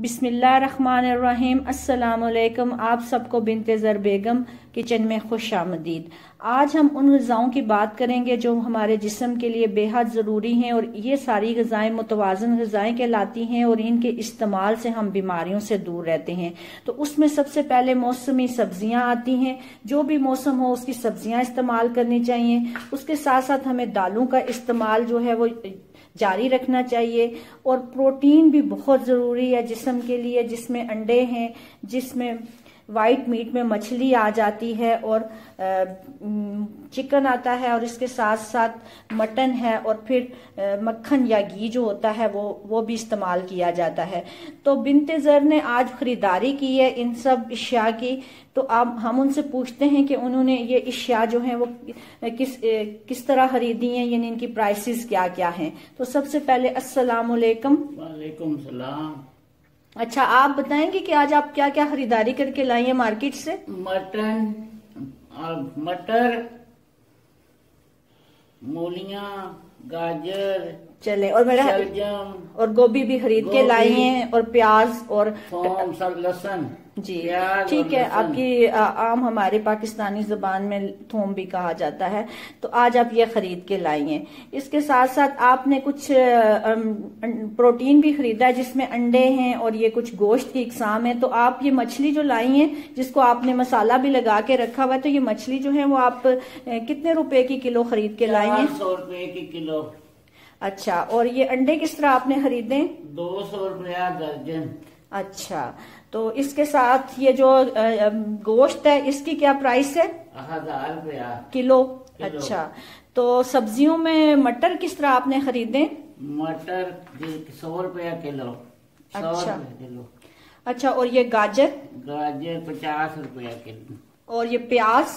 बिस्मिल्लाहिर्रहमानिर्रहीम। अस्सलाम वालेकुम। आप सबको बिंते ज़र बेगम किचन में खुश आमदीद। आज हम उन ग़िज़ाओं की बात करेंगे जो हमारे जिस्म के लिए बेहद ज़रूरी हैं, और ये सारी ग़िज़ाएँ मुतवाज़न ग़िज़ाएँ कहलाती हैं और इनके इस्तेमाल से हम बीमारियों से दूर रहते हैं। तो उसमें सबसे पहले मौसमी सब्जियाँ आती हैं। जो भी मौसम हो उसकी सब्जियाँ इस्तेमाल करनी चाहिए। उसके साथ साथ हमें दालों का इस्तेमाल जो है वो जारी रखना चाहिए। और प्रोटीन भी बहुत ज़रूरी है जिस्म के लिए, जिसमें अंडे हैं, जिसमें वाइट मीट में मछली आ जाती है और चिकन आता है, और इसके साथ साथ मटन है, और फिर मक्खन या घी जो होता है वो भी इस्तेमाल किया जाता है। तो बिंते ज़र ने आज खरीदारी की है इन सब अशिया की। तो आप हम उनसे पूछते हैं कि उन्होंने ये अशिया जो हैं वो किस तरह खरीदी हैं, यानी इनकी प्राइसेस क्या क्या हैं। तो सबसे पहले अस्सलाम वालेकुम। वालेकुम सलाम। अच्छा, आप बताएंगे कि आज आप क्या क्या खरीदारी करके लाई है मार्केट से? मटर, मूलियां, गाजर, चले और मेरा और गोभी भी खरीद के लाई हैं, और प्याज और लहसुन। जी ठीक है। आपकी आम हमारे पाकिस्तानी जुबान में थूम भी कहा जाता है। तो आज आप ये खरीद के लाई हैं। इसके साथ साथ आपने कुछ प्रोटीन भी खरीदा है जिसमें अंडे हैं और ये कुछ गोश्त की इकसाम है। तो आप ये मछली जो लाई हैं जिसको आपने मसाला भी लगा के रखा हुआ है, तो ये मछली जो है वो आप कितने रुपए की किलो खरीद के लाई हैं? 100 रुपए की किलो। अच्छा, और ये अंडे किस तरह आपने खरीदे? 200 रुपया दर्जन। अच्छा, तो इसके साथ ये जो गोश्त है इसकी क्या प्राइस है? 1000 रुपया किलो। अच्छा, तो सब्जियों में मटर किस तरह आपने खरीदे? मटर 100 रुपया किलो। अच्छा किलो। अच्छा, और ये गाजर? गाजर 50 रुपया किलो। और ये प्याज?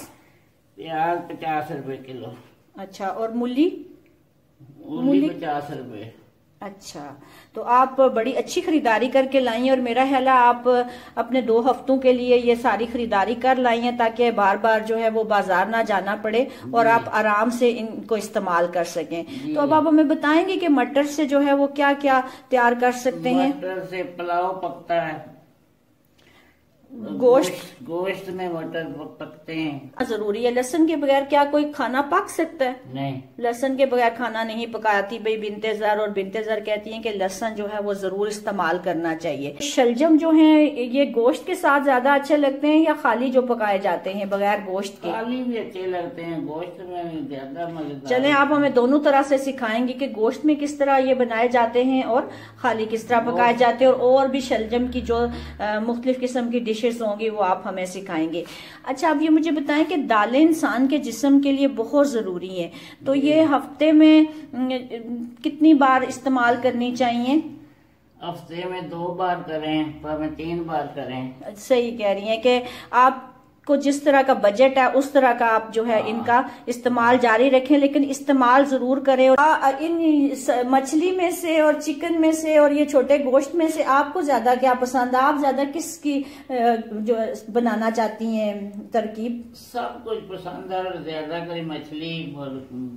प्याज 50 रुपये किलो। अच्छा, और मूली? मूली 50 रुपये। अच्छा, तो आप बड़ी अच्छी खरीदारी करके लाई हैं, और मेरा ख्याल है आप अपने 2 हफ्तों के लिए ये सारी खरीदारी कर लाई हैं ताकि बार बार जो है वो बाजार ना जाना पड़े और आप आराम से इनको इस्तेमाल कर सकें। तो अब आप हमें बताएंगे कि मटर से जो है वो क्या क्या तैयार कर सकते हैं? मटर से पुलाव पकता है, गोश्त में मटर पकते हैं। जरूरी है। लहसुन के बगैर क्या कोई खाना पक सकता है? नहीं, लहसुन के बगैर खाना नहीं पकाती भाई बिंते ज़र। और बिंते ज़र कहती हैं कि लहसुन जो है वो जरूर इस्तेमाल करना चाहिए। शलजम जो है ये गोश्त के साथ ज्यादा अच्छे लगते हैं या खाली जो पकाए जाते हैं बगैर गोश्त के? खाली भी अच्छे लगते हैं, गोश्त में ज्यादा मजेदार। चले, आप हमें दोनों तरह से सिखाएंगे कि गोश्त में किस तरह ये बनाए जाते हैं और खाली किस तरह पकाए जाते हैं, और भी शलजम की जो मुख्तलिफ किस्म की डिश होंगी वो आप हमें सिखाएंगे। अच्छा, आप ये मुझे बताएं कि दालें इंसान के जिस्म के लिए बहुत जरूरी हैं, तो ये हफ्ते में कितनी बार इस्तेमाल करनी चाहिए? हफ्ते में 2 बार करें, पर मैं 3 बार करें। सही कह रही हैं कि आप को जिस तरह का बजट है उस तरह का आप जो है इनका इस्तेमाल जारी रखें, लेकिन इस्तेमाल जरूर करें। और इन मछली में से और चिकन में से और ये छोटे गोश्त में से आपको ज्यादा क्या पसंद है? आप ज्यादा किसकी जो बनाना चाहती हैं तरकीब? सब कुछ पसंद है, और ज्यादा करें मछली और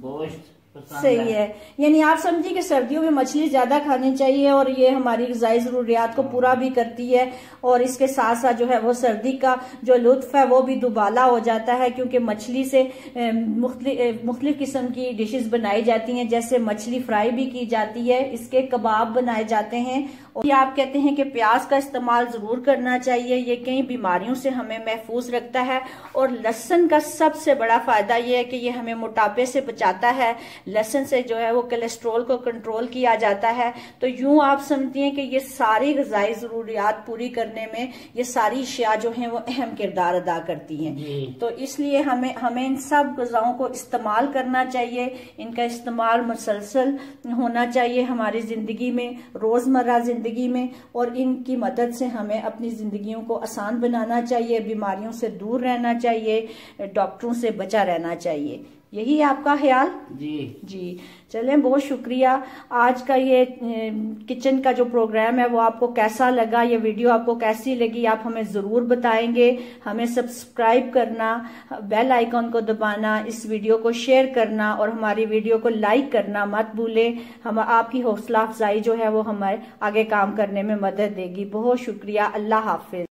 गोश्त। सही है, यानी आप समझिए कि सर्दियों में मछली ज्यादा खानी चाहिए और ये हमारी ग़िज़ाई ज़रूरियात को पूरा भी करती है, और इसके साथ साथ जो है वो सर्दी का जो लुत्फ है वो भी दुबाला हो जाता है, क्योंकि मछली से मुख्तलिफ किस्म की डिशेस बनाई जाती हैं, जैसे मछली फ्राई भी की जाती है, इसके कबाब बनाए जाते हैं। और आप कहते हैं कि प्याज का इस्तेमाल जरूर करना चाहिए, ये कई बीमारियों से हमें महफूज रखता है। और लहसुन का सबसे बड़ा फायदा यह है कि ये हमें मोटापे से बचाता है। लहसुन से जो है वो कोलेस्ट्रोल को कंट्रोल किया जाता है। तो यूं आप समझती हैं कि ये सारी ग़िज़ाई ज़रूरियात पूरी करने में ये सारी अशिया जो हैं वो अहम किरदार अदा करती हैं। तो इसलिए हमें इन सब ग़िज़ाओं को इस्तेमाल करना चाहिए, इनका इस्तेमाल मुसलसल होना चाहिए हमारी ज़िंदगी में, रोज़मर्रा ज़िंदगी में, और इनकी मदद से हमें अपनी ज़िंदगियों को आसान बनाना चाहिए, बीमारियों से दूर रहना चाहिए, डॉक्टरों से बचा रहना चाहिए। यही है आपका ख्याल? जी जी, चलें, बहुत शुक्रिया। आज का ये किचन का जो प्रोग्राम है वो आपको कैसा लगा, ये वीडियो आपको कैसी लगी, आप हमें ज़रूर बताएंगे। हमें सब्सक्राइब करना, बेल आइकॉन को दबाना, इस वीडियो को शेयर करना और हमारी वीडियो को लाइक करना मत भूलें। हम आपकी हौसला अफजाई जो है वो हमारे आगे काम करने में मदद देगी। बहुत शुक्रिया, अल्लाह हाफिज।